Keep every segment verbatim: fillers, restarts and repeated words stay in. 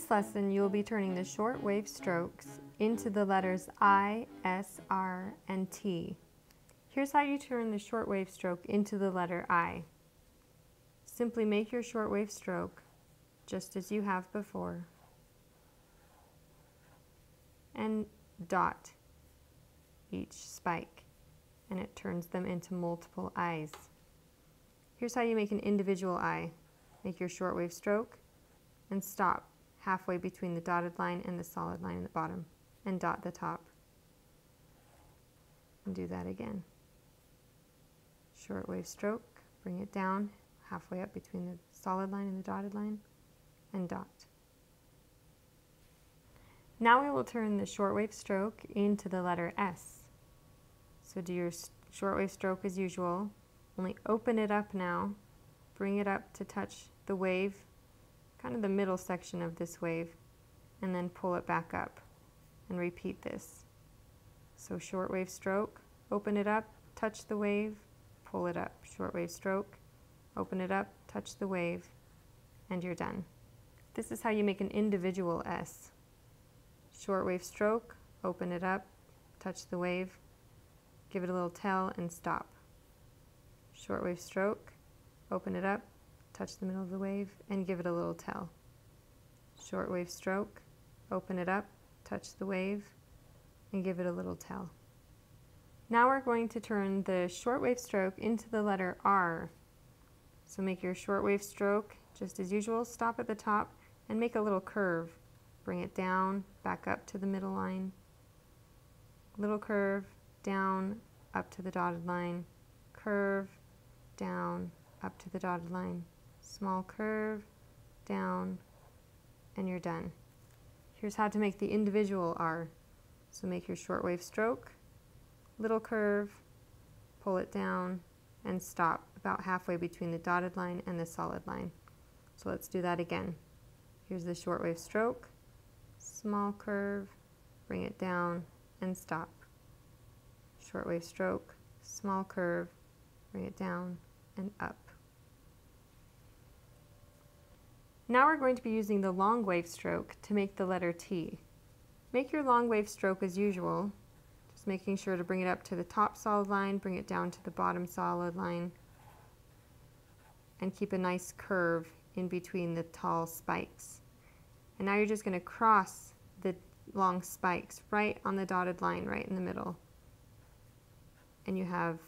this lesson, you will be turning the short wave strokes into the letters I, S, R, and T. Here's how you turn the short wave stroke into the letter I. Simply make your short wave stroke just as you have before, and dot each spike, and it turns them into multiple I's. Here's how you make an individual I. Make your short wave stroke and stop halfway between the dotted line and the solid line at the bottom, and dot the top. And do that again. Short wave stroke, bring it down halfway up between the solid line and the dotted line, and dot. Now we will turn the short wave stroke into the letter S. So do your short wave stroke as usual, only open it up now, bring it up to touch the wave, kind of the middle section of this wave, and then pull it back up, and repeat this. So short wave stroke, open it up, touch the wave, pull it up, short wave stroke, open it up, touch the wave, and you're done. This is how you make an individual S. Short wave stroke, open it up, touch the wave, give it a little tell, and stop. Short wave stroke, open it up, touch the middle of the wave, and give it a little tell. Short wave stroke, open it up, touch the wave, and give it a little tell. Now we're going to turn the short wave stroke into the letter R. So make your short wave stroke just as usual, stop at the top, and make a little curve. Bring it down, back up to the middle line, little curve, down, up to the dotted line, curve, down, up to the dotted line, small curve, down, and you're done. Here's how to make the individual R. So make your short wave stroke, little curve, pull it down, and stop about halfway between the dotted line and the solid line. So let's do that again. Here's the short wave stroke, small curve, bring it down, and stop. Short wave stroke, small curve, bring it down, and up. Now we're going to be using the long wave stroke to make the letter T. Make your long wave stroke as usual, just making sure to bring it up to the top solid line, bring it down to the bottom solid line, and keep a nice curve in between the tall spikes. And now you're just going to cross the long spikes right on the dotted line, right in the middle. And you have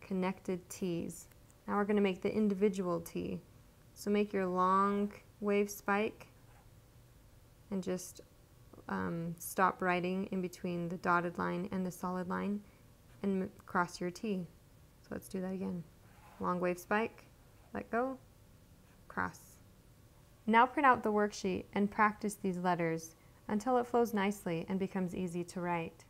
connected T's. Now we're going to make the individual T. So make your long wave spike and just um, stop writing in between the dotted line and the solid line and cross your T. So let's do that again. Long wave spike, let go, cross. Now print out the worksheet and practice these letters until it flows nicely and becomes easy to write.